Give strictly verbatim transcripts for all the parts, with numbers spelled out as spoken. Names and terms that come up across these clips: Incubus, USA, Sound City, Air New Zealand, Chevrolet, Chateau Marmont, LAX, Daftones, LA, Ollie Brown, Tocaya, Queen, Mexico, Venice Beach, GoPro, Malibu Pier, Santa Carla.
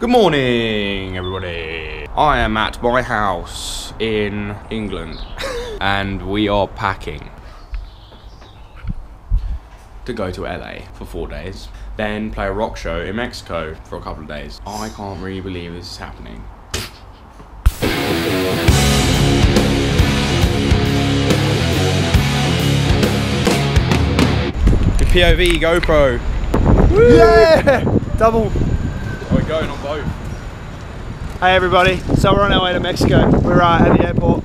Good morning, everybody. I am at my house in England and we are packing to go to L A for four days, then play a rock show in Mexico for a couple of days. I can't really believe this is happening. The P O V GoPro. Woo! Yeah! Double. We're going on both. Hey everybody, so we're on our way to Mexico. We're uh, at the airport.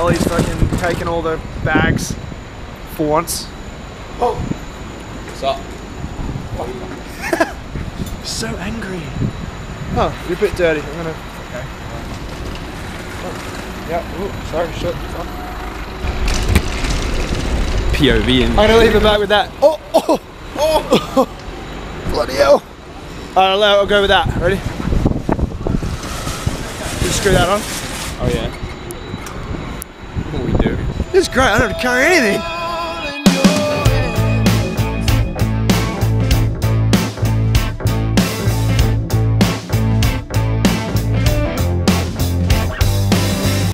Ollie's fucking taking all the bags for once. Oh! What's up? Oh. So angry. Oh, you're a bit dirty. I'm gonna... Okay. Oh. Yeah, ooh, sorry, shit. Oh. P O V in. I'm gonna leave it back with that. Oh! Oh! Oh! Bloody hell! Alright, I'll go with that. Ready? Just screw that on. Oh yeah. What do we do? This is great, I don't have to carry anything.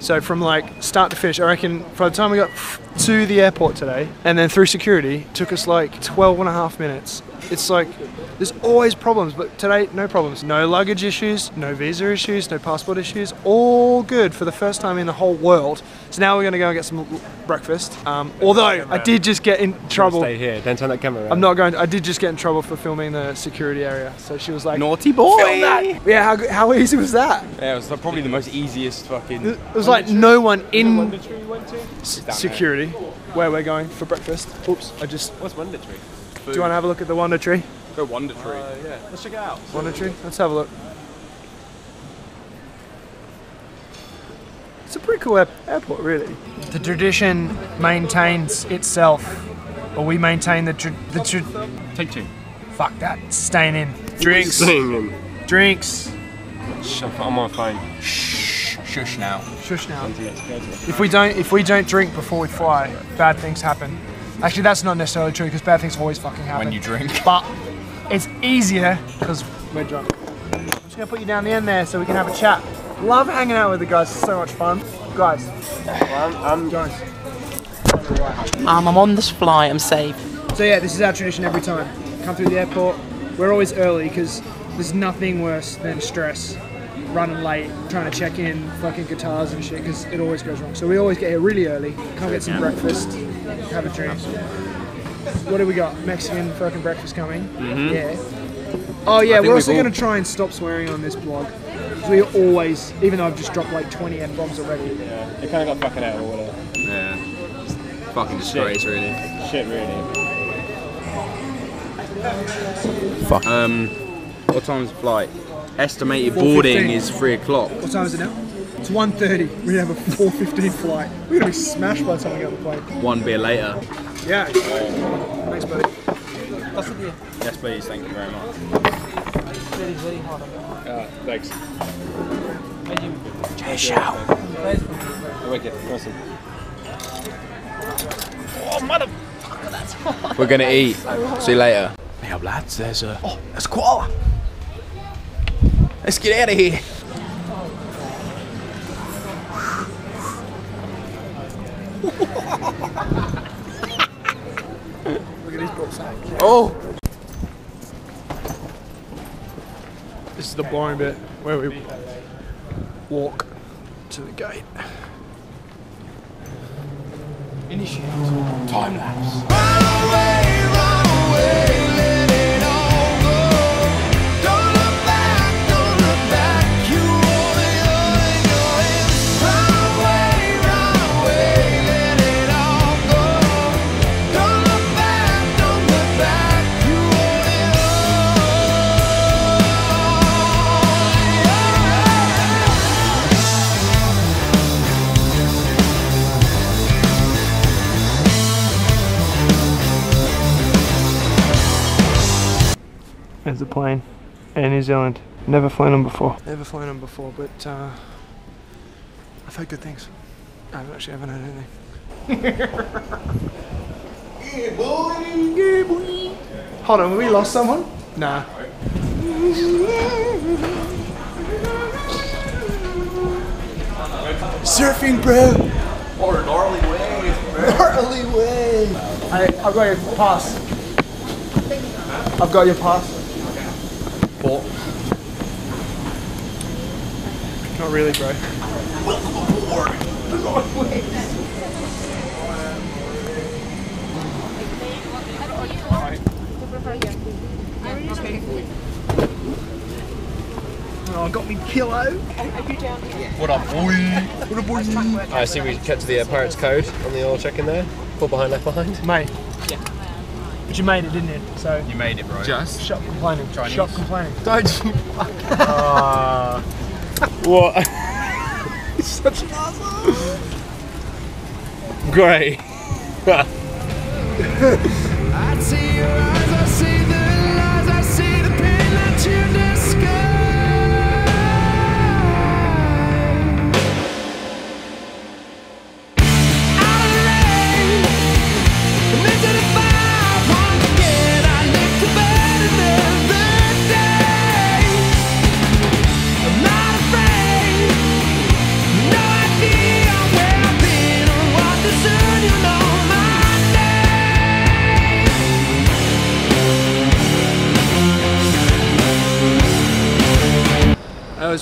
So from like start to finish, I reckon by the time we got to the airport today and then through security, it took us like twelve and a half minutes. It's like, there's always problems, but today, no problems. No luggage issues, no visa issues, no passport issues. All good for the first time in the whole world. So now we're gonna go and get some breakfast. Um, although, I did just get in trouble. Stay here, don't turn that camera around. I'm not going to, I did just get in trouble for filming the security area. So she was like, naughty boy! Film that. Yeah, how, how easy was that? Yeah, it was probably the most easiest fucking... It was like no one in the Wondertree you went to? Security, where we're going for breakfast. Oops, I just... What's Wondertree? Do you want to have a look at the Wondertree? The Wondertree. Uh, yeah. Let's check it out. Wondertree? Let's have a look. It's a pretty cool air airport, really. The tradition maintains itself, or we maintain the tra the tra Take two. Fuck that. Staying in. Drinks. Staying in. Drinks. Shh, I'm on my phone. Shh. Shush now. Shush now. If we don't, if we don't drink before we fly, bad things happen. Actually, that's not necessarily true because bad things always fucking happen. When you drink. But it's easier because we're drunk. I'm just gonna put you down the end there so we can have a chat. Love hanging out with the guys. It's so much fun, guys. Well, I'm, I'm guys. Um, I'm on this fly. I'm safe. So yeah, this is our tradition every time. Come through the airport. We're always early because there's nothing worse than stress. Running late, trying to check in, fucking guitars and shit because it always goes wrong. So we always get here really early. Come get some breakfast. Have a drink. What do we got? Mexican fucking breakfast coming. Mm-hmm. Yeah. Oh yeah, we're also all... going to try and stop swearing on this blog. We always, even though I've just dropped like twenty F-bombs already. Yeah, it kind of got fucking out of order. Yeah. It's fucking disgrace, really. Shit, really. Fuck. Um, what time's the flight? Estimated boarding is three o'clock. What time is it now? It's one thirty. We're gonna have a four fifteen flight. We're gonna be smashed by the time we get on the plane. One beer later. Yeah. Thanks, buddy. That's a beer. Yes, please. Thank you very much. Uh, thanks. Cheers out. Oh, motherfucker, that's hot. We're gonna eat. So see you later. Hey up, lads. There's a. Oh, there's a koala. Let's get out of here. Look at his ballsack. Oh! This is the boring bit where we walk to the gate. Initiate time lapse. Run away, run away. There's a plane, Air New Zealand. Never flown them before. Never flown them before, but uh, I've heard good things. I haven't actually haven't heard anything. Yeah, boy, yeah, boy. Hold on, have we lost someone? Nah. surfing, bro. Or gnarly wave, bro. Gnarly wave. I, I've got your pass. I've got your pass. Okay. Cool. Not really, bro. Welcome aboard. There's always waves. Oh, got me pillow. What up, boy? What up, boy? I see we kept to the uh, Pirates Code on the oil check in there. Put behind, left behind. Mate. Yeah. But you made it, didn't you? So you made it, bro. Just shop complaining. Chinese. Shop complaining. Don't you? uh, what? He's such an asshole. Great. I see your eyes. I see the lies. I see the pain that you.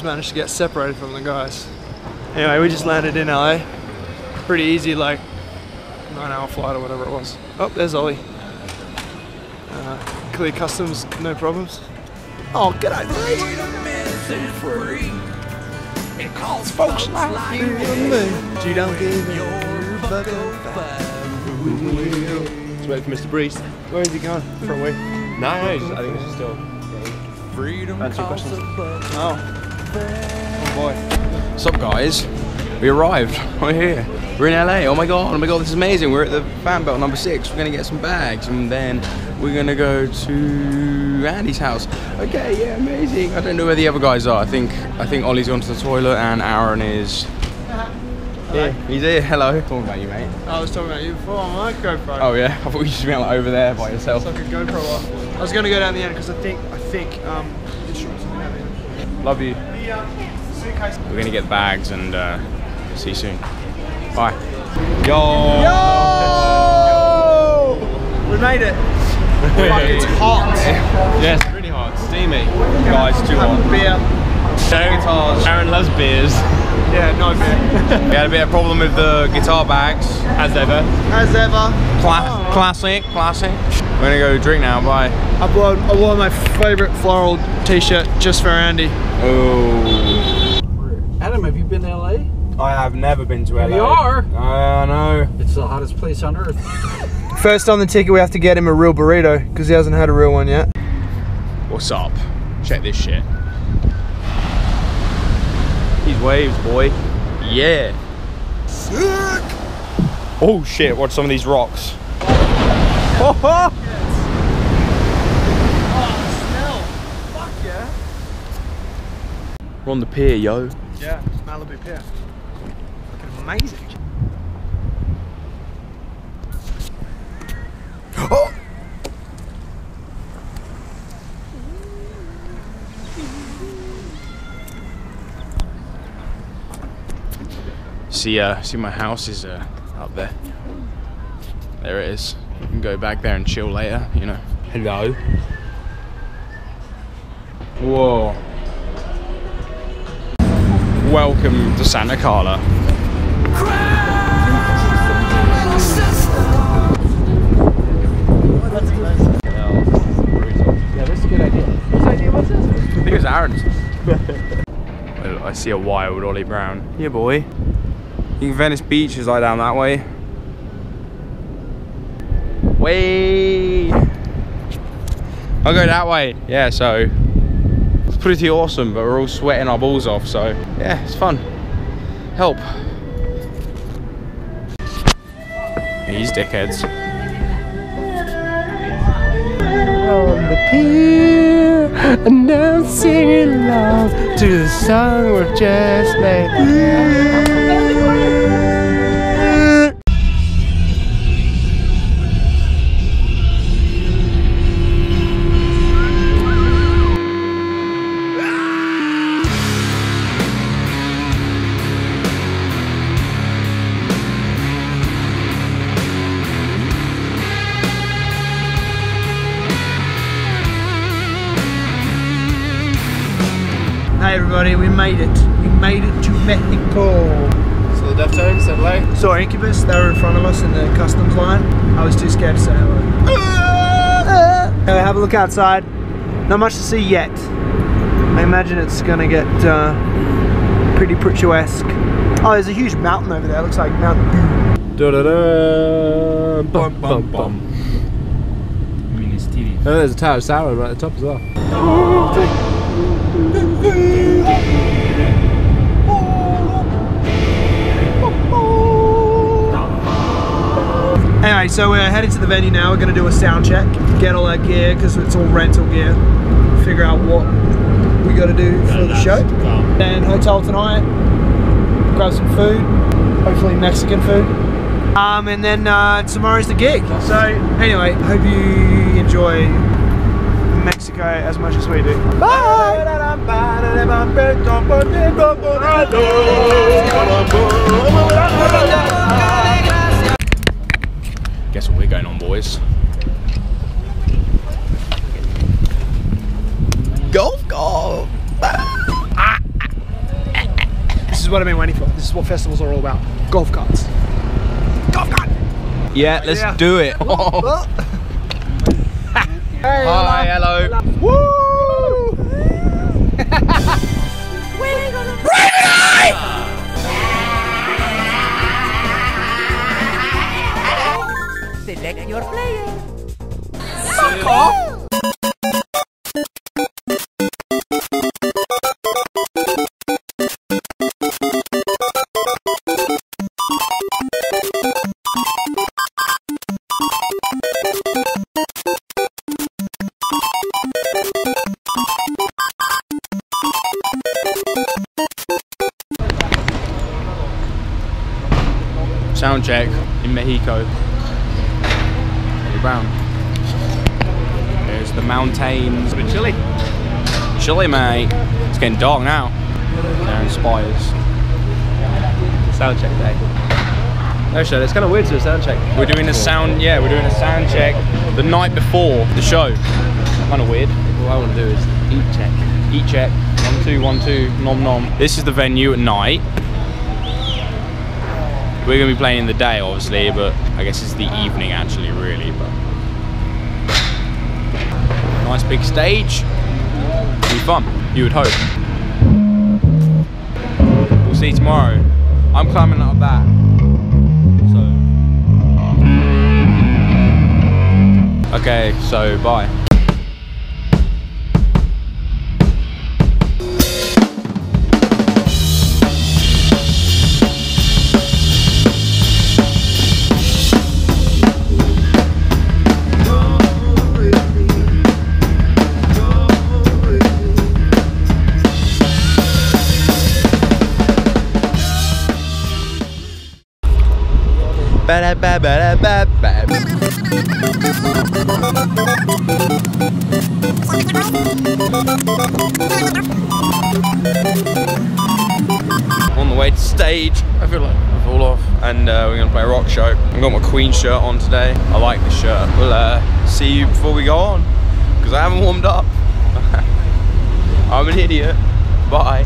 Managed to get separated from the guys. Anyway, we just landed in L A. Pretty easy, like nine hour flight or whatever it was. Oh, there's Ollie. Uh, clear customs, no problems. Oh, get out! It calls folks like you and me. You don't give your buckle back. Let's wait for Mister Breeze. Where is he going? For a week? No, I think he's still. Freedom. Answer questions. Oh. Oh boy. What's up, guys? We arrived. We're here. We're in L A. Oh my god, oh my god, this is amazing. We're at the fan belt number six. We're gonna get some bags and then we're gonna go to Andy's house. Okay, yeah, amazing. I don't know where the other guys are. I think I think Ollie's gone to the toilet and Aaron is here. He's here, hello. Talking about you, mate. I was talking about you before on my GoPro. Oh yeah, I thought you should be like over there by yourself. It's like a GoPro off. I was gonna go down the end because I think I think um love you. We're gonna get bags and uh, see you soon. Bye. Yo! Yo! We made it. Fuck, it's hot. Yes, yeah, really hot. Steamy. Guys, too hot. Beer. Guitars. Aaron loves beers. Yeah, no beer. We had a bit of problem with the guitar bags, as ever. As ever. Cla oh. Classic, classic. We're gonna go drink now. Bye. I wore, I wore my favorite floral T-shirt just for Andy. Oh. Adam, have you been to L A? I have never been to L A. We are. I uh, know. It's the hottest place on earth. First on the ticket, we have to get him a real burrito because he hasn't had a real one yet. What's up? Check this shit. These waves, boy. Yeah. Sick. Oh shit! Watch some of these rocks. Oh, oh. We're on the pier, yo. Yeah, it's Malibu Pier. Fucking amazing. Oh! See, uh, see, my house is uh, up there. There it is. You can go back there and chill later, you know. Hello. Whoa. Welcome to Santa Carla. Oh, that's nice. Yeah, that's a good idea. Whose idea was this? I think it was Aaron's. I see a wild Ollie Brown. Yeah, boy. You think Venice Beach is like down that way? Way. I'll go that way. Yeah, so. Pretty awesome, but we're all sweating our balls off, so yeah, it's fun. Help. These dickheads. On the pier, and I'm singing along to the song we've just made. Hey everybody, we made it. We made it to Mexico. So the Daftones said hello. Saw Incubus, they were in front of us in the customs line. I was too scared to say hello. Anyway, have a look outside. Not much to see yet. I imagine it's gonna get uh, pretty picturesque. Oh, there's a huge mountain over there. It looks like Mount Boo. Da da da. Bum bum bum. Oh, there's a tower of sour right at the top as well. Anyway, so we're heading to the venue now. We're going to do a sound check, get all our gear because it's all rental gear, figure out what we got to do for the show. Then hotel tonight, grab some food, hopefully Mexican food. Um, and then uh, tomorrow's the gig. So anyway, hope you enjoy Mexico as much as we do. Bye! Guess what we're going on, boys? Golf, golf! This is what I've been waiting for. This is what festivals are all about. Golf carts. Yeah, let's yeah. do it. Oh. Hey, hi, hello. hello. Woo! Gonna... Select your player. Fuck off! Sound check in Mexico. You're brown. There's the mountains. It's a bit chilly. Chilly, mate. It's getting dark now. They're in spires. Sound check day. No shit, it's kind of weird to do a sound check. We're doing a sound, yeah, we're doing a sound check the night before the show. Kind of weird. All I want to do is eat check. Eat check. One, two, one, two, nom nom. This is the venue at night. We're going to be playing in the day, obviously, but I guess it's the evening, actually, really. But nice big stage. It'll be fun, you would hope. We'll see you tomorrow. I'm climbing up that. So. Okay, so bye. Ba ba ba ba ba. On the way to stage, I feel like I fall off, and uh, we're gonna play a rock show. I've got my Queen shirt on today. I like this shirt. We'll uh, see you before we go on, because I haven't warmed up. I'm an idiot. Bye.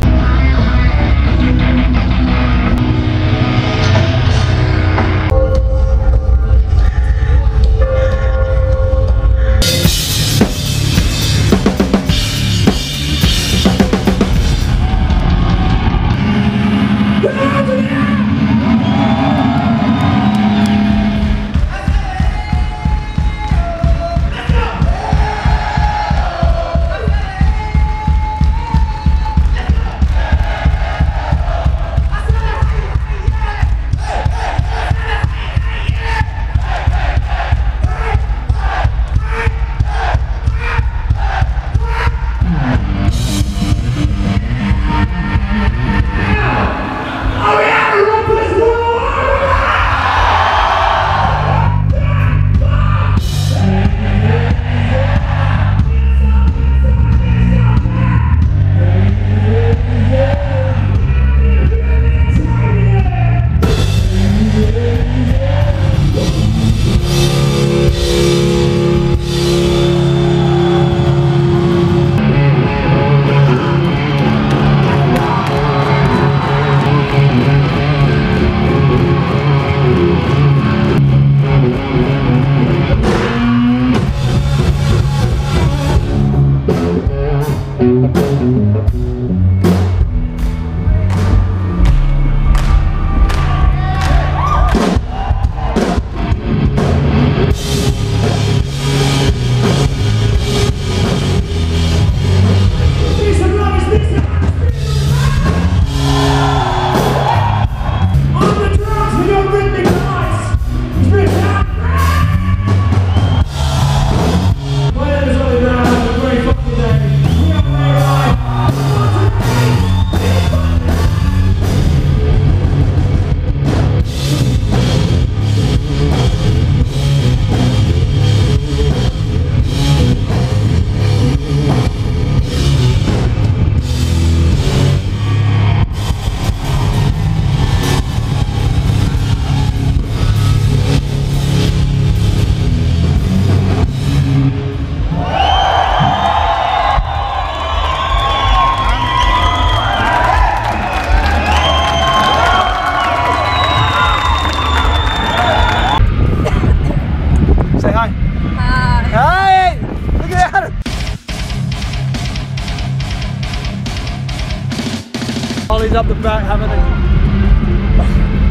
Ollie's up the back having a...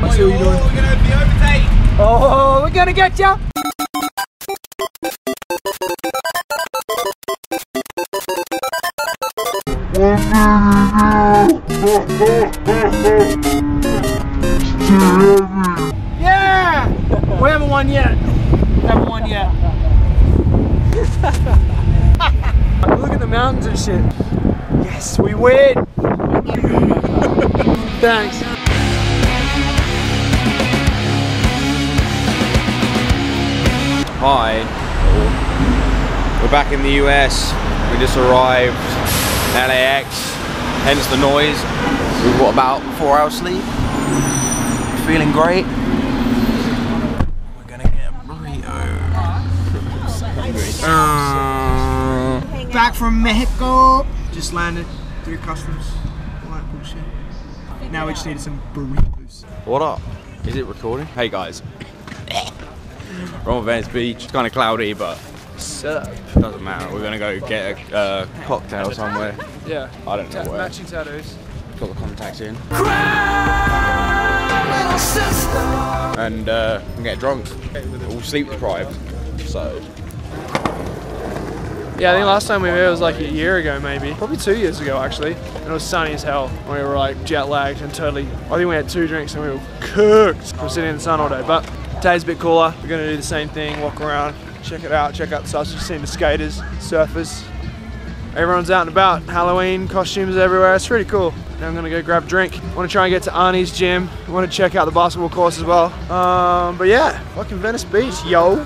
I see what you're doing. We're gonna be overtaken. Oh, we're gonna get ya! Yeah! We haven't won yet. We haven't won yet. Look at the mountains and shit. Yes, we win! Thanks. Hi. We're back in the U S. We just arrived at L A X. Hence the noise. We've got about four hours sleep. Feeling great. We're gonna get a burrito. uh, Back from Mexico. Just landed through customs. All that bullshit. Now we just needed some burritos. What up? Is it recording? Hey guys. We're on Venice Beach. It's kind of cloudy, but doesn't matter. We're gonna go get a uh, cocktail somewhere. Yeah. I don't know Ta where. Matching tattoos. Got the contacts in. And uh, we can get drunk. We're all sleep deprived. So. Yeah, I think last time we were here was like a year ago maybe. Probably two years ago actually. And it was sunny as hell. We were like jet lagged and totally... I think we had two drinks and we were cooked from sitting in the sun all day. But today's a bit cooler. We're gonna do the same thing, walk around, check it out, check out the stuff. We've seen the skaters, surfers. Everyone's out and about. Halloween costumes everywhere. It's pretty cool. Now I'm gonna go grab a drink. I wanna try and get to Arnie's gym. I wanna check out the basketball course as well. Um, but yeah, fucking Venice Beach, yo. Ow!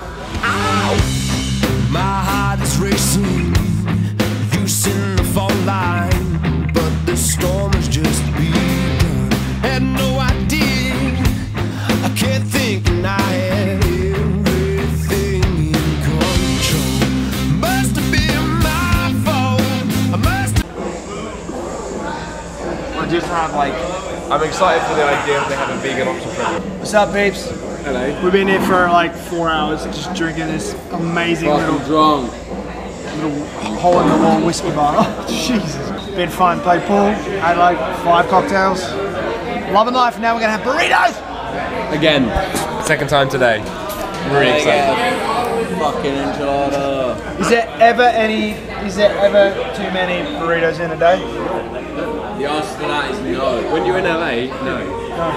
My heart is racing, you send the fault line, but the storm has just begun. Had no idea, I kept thinking I had everything in control. Must have been my fault, I must have... I just have like, I'm excited for the idea of they have a vegan option for everyone. What's up, babes? Hello. We've been here for like four hours just drinking this amazing little, drunk. little hole in the wall whiskey bar. Oh, Jesus. Been fun. Played pool. Had like five cocktails. Love and life. Now we're going to have burritos! Again. Second time today. Really oh, excited. Fucking enchilada. Is there ever any, is there ever too many burritos in a day? The answer to that is no. When you're in L A, no. No.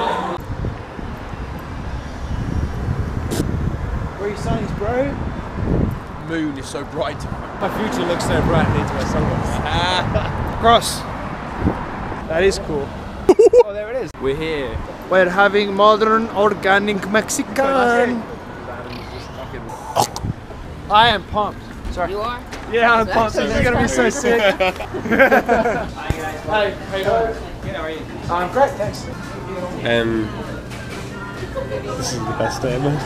Sunnies, bro. Moon is so bright. My future looks so bright. I need to wear sunglasses. Cross. That is cool. Oh, there it is. We're here. We're having modern organic Mexican. I am pumped. Sorry. You are? Yeah, I'm pumped. This is gonna be so sick. Hi guys. Hey, how are you? I'm great. Thanks. Um. This is the best day ever.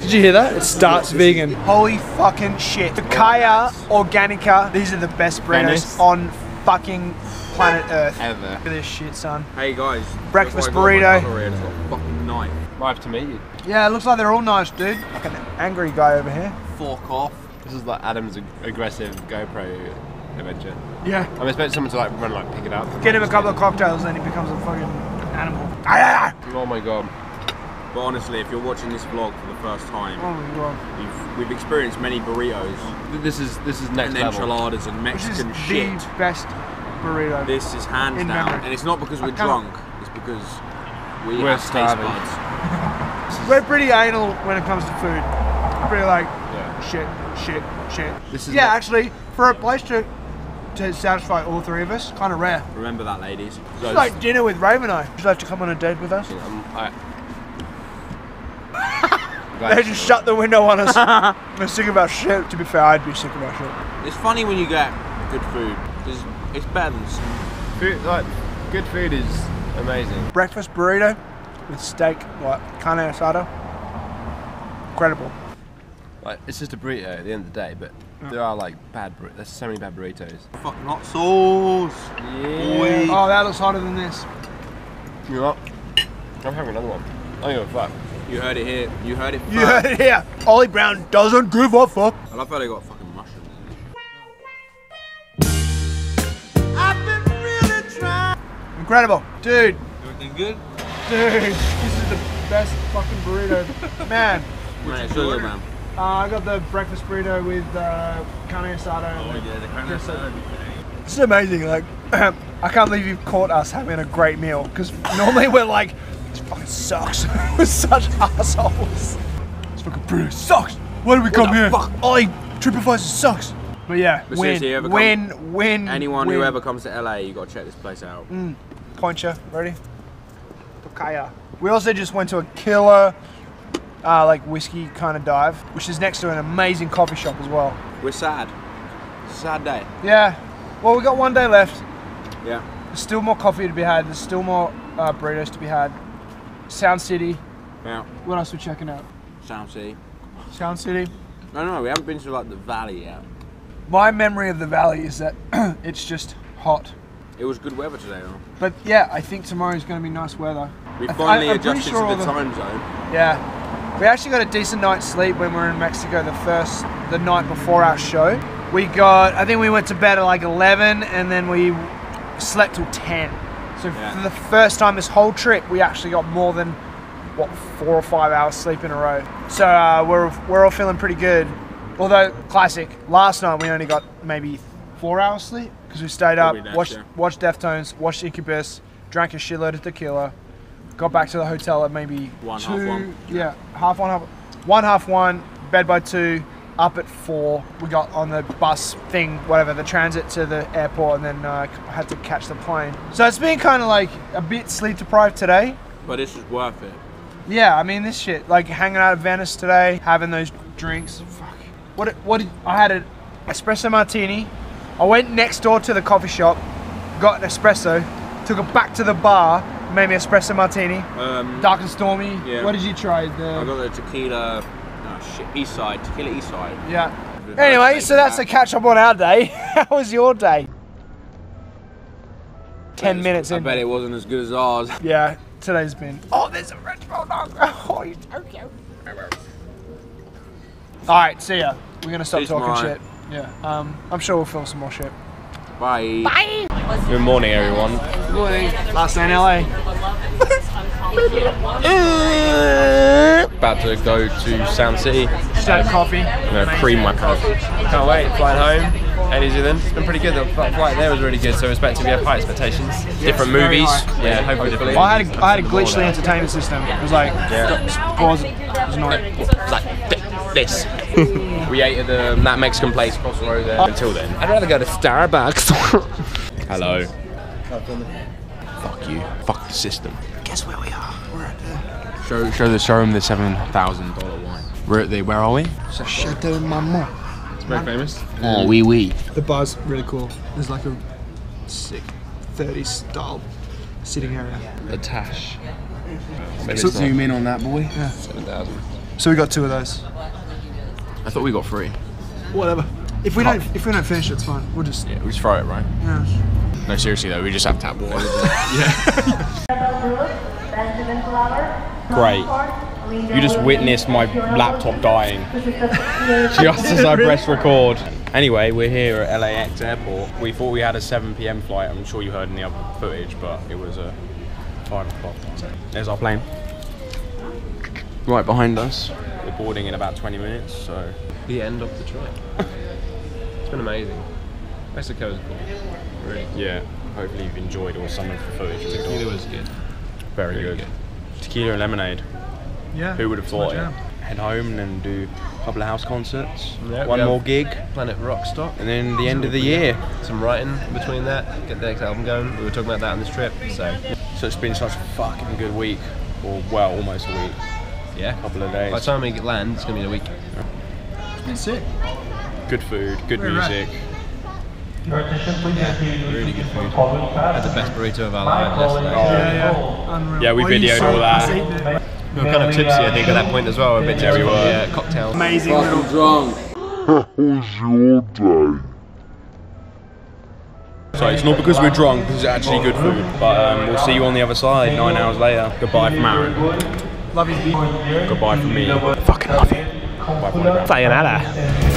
Did you hear that? It starts vegan. Holy fucking shit. Tocaya, Organica, these are the best burritos on fucking planet Earth. Ever. Look at this shit, son. Hey guys. Breakfast burrito. It's got a fucking knife. Nice to meet you. Yeah, it looks like they're all nice, dude. Like an angry guy over here. Fork off. This is like Adam's aggressive GoPro adventure. Yeah. I'm expecting someone to like run like pick it up. Get him a couple of cocktails and he becomes a fucking animal. Oh my god. But honestly, if you're watching this vlog for the first time, oh, wow. you've, we've experienced many burritos. This is this is next and level. Enchiladas and Mexican Which is shit. The best burrito. This is hands down, memory. And it's not because we're drunk. It's because we we're have starving. Taste buds. We're pretty anal when it comes to food. Pretty like yeah. shit, shit, shit. This is yeah, actually, for a place to to satisfy all three of us, kind of rare. Remember that, ladies. It's like dinner with Raven and I. Would you like to come on a date with us? Yeah, um, I, They just shut the window on us. I'm sick about shit. To be fair, I'd be sick about shit. It's funny when you get good food. It's, it's balanced. Food, like, good food is amazing. Breakfast burrito with steak, like carne asada. Incredible. Like, it's just a burrito at the end of the day, but yeah. there are like bad burritos. There's so many bad burritos. Fucking hot sauce. Yeah. Oh, that looks hotter than this. You know what? I'm having another one. I don't give a fuck. You heard it here. You heard it first. You heard it here. Ollie Brown doesn't give a fuck. I love how they got fucking mushrooms in it. I've been really trying. Incredible. Dude. Everything good? Dude, this is the best fucking burrito. Man. Man, it's really good, man. Uh, I got the breakfast burrito with uh, carne asada. Oh and yeah, the carne asada. This is amazing. Like, I can't believe you've caught us having a great meal, because normally we're like, this fucking sucks. We're such assholes. This fucking burrito sucks. Why did we come here? Fuck, Ollie, TripAdvisor sucks. But yeah, but win, win, win. Anyone win. Who ever comes to L A, you gotta check this place out. Mm. Poncha, ready? Tocaya. We also just went to a killer, uh, like whiskey kind of dive, which is next to an amazing coffee shop as well. We're sad. Sad day. Yeah. Well, we got one day left. Yeah. There's still more coffee to be had. There's still more uh, burritos to be had. Sound City. Yeah. What else are we checking out? Sound City. Sound City. No, no, we haven't been to like the valley yet. My memory of the valley is that it's just hot. It was good weather today, though. But yeah, I think tomorrow's going to be nice weather. We finally I, adjusted sure to the, the time zone. Yeah, we actually got a decent night's sleep when we were in Mexico. The first, the night before our show, we got. I think we went to bed at like eleven, and then we slept till ten. So yeah. For the first time this whole trip, we actually got more than what four or five hours sleep in a row. So uh, we're we're all feeling pretty good. Although, classic, last night we only got maybe four hours sleep because we stayed up, Probably watched that, yeah. watched Daftones, watched Incubus, drank a shitload of tequila, got back to the hotel at maybe one, two, half one. yeah, half one, half one, half one, bed by two, up at four. We got on the bus thing, whatever, the transit to the airport, and then uh, had to catch the plane. So it's been kind of like a bit sleep deprived today. But this is worth it. Yeah, I mean this shit, like hanging out at Venice today, having those drinks. What? What? Did, I had an espresso martini. I went next door to the coffee shop, got an espresso, took it back to the bar, made me an espresso martini. Um, Dark and stormy. Yeah. What did you try? The... I got the tequila. Oh shit, East Side. Tequila East Side. Yeah. Anyway, so that's a catch up on our day. How was your day? Ten minutes in. I bet it wasn't as good as ours. Yeah. Today's been. Oh, there's a French bulldog. Oh, you Tokyo. All right, see ya. We're gonna stop talking mine. shit. Yeah. Um, I'm sure we'll film some more shit. Bye. Bye. Good morning, everyone. Good morning. Last day in L A. About to go to Sound City. Just had a coffee. I'm gonna cream my coffee. Can't wait. Flying home. Hey, New Zealand. It's been pretty good. The flight there was really good, so we're expecting we have high expectations. Yes, different movies. High. Yeah, hopefully different. Well, I had a, I had a glitchy entertainment system. It was like yeah. pause. It was annoying. This. We ate at the, that Mexican place across the road there. Until then, I'd rather go to Starbucks. Hello. Fuck you. Fuck the system. Guess where we are? We're at the... Show, show the showroom the seven thousand dollar wine. We're at the, where are we? Chateau Marmont. It's very famous. Oh, wee wee. The bar's really cool. There's like a sick thirties style sitting area. A tash. Zoom in on that boy. Yeah. seven thousand. So we got two of those. I thought we got three. Whatever. If we Pop. don't, if we don't finish, it's fine. We'll just yeah, we we'll just throw it, right? Yeah. No, seriously though, we just have tap water. Yeah. Great. You just witnessed my laptop dying just as I pressed record. Anyway, we're here at L A X airport. We thought we had a seven p m flight. I'm sure you heard in the other footage, but it was a five o'clock. There's our plane. Right behind us. We're boarding in about twenty minutes, so... The end of the trip. It's been amazing. Mexico's cool. Really? Yeah. Hopefully you've enjoyed all some of the footage. The tequila was good. Very good. good. Tequila and lemonade. Yeah. Who would have thought it? Head home and then do a couple of house concerts. Yep, One more gig. Planet Rockstock. And then the it's end of the year. Some writing between that. Get the next album going. We were talking about that on this trip, so... So it's been such a fucking good week. Or, well, almost a week. Yeah, a couple of days. By the time we land, it's going to be a week. That's it. Good food, good We're music. Right. Yeah, really good food. Had the best burrito of our life yesterday. Yeah, yeah. Yeah, we videoed all that. We were kind of tipsy, I think, at that point as well. A bit yeah, we were. Yeah, cocktails. Amazing little drunk. How was your day? So it's not because we're drunk, because it's actually good food. But um, we'll see you on the other side nine hours later. Goodbye from Aaron. Love you. Goodbye from me. Fucking love you. Sayonara.